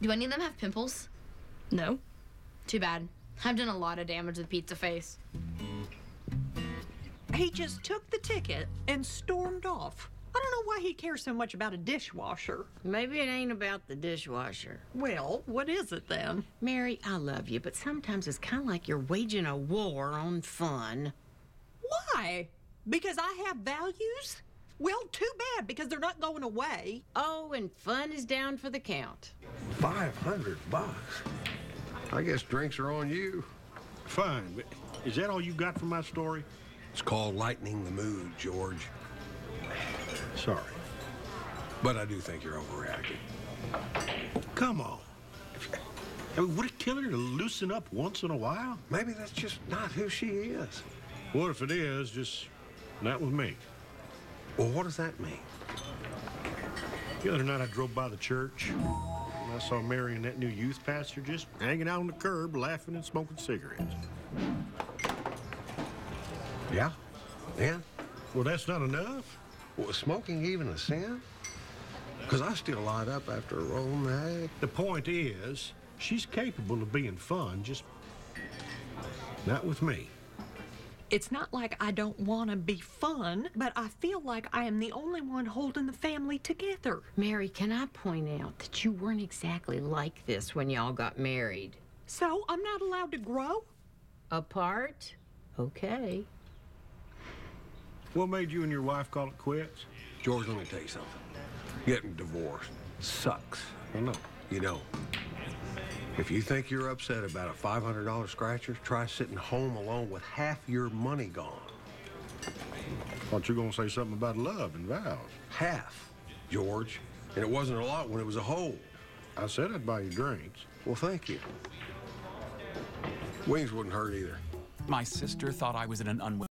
Do any of them have pimples? No. Too bad. I've done a lot of damage with Pizza Face. He just took the ticket and stormed off. I don't know why he cares so much about a dishwasher. Maybe it ain't about the dishwasher. Well, what is it then? Mary, I love you, but sometimes it's kind of like you're waging a war on fun. Why? Because I have values? Well, too bad, because they're not going away. Oh, and fun is down for the count. 500 bucks? I guess drinks are on you. Fine, but is that all you got for my story? It's called lightening the mood, George. Sorry, but I do think you're overreacting. Come on. I mean, would it kill her to loosen up once in a while? Maybe that's just not who she is. What if it is? Just not with me. Well, what does that mean? The other night I drove by the church, and I saw Mary and that new youth pastor just hanging out on the curb, laughing and smoking cigarettes. Yeah? Yeah? Well, that's not enough. Was smoking even a sin? Because I still light up after a roll night. The point is, she's capable of being fun, just not with me. It's not like I don't want to be fun, but I feel like I am the only one holding the family together. Mary, can I point out that you weren't exactly like this when y'all got married? So I'm not allowed to grow? Apart? Okay. What made you and your wife call it quits? George, let me tell you something. Getting divorced sucks. I know. You know, if you think you're upset about a $500 scratcher, try sitting home alone with half your money gone. Thought you were going to say something about love and vows. Half, George. And it wasn't a lot when it was a whole. I said I'd buy you drinks. Well, thank you. Wings wouldn't hurt either. My sister thought I was in an unwell.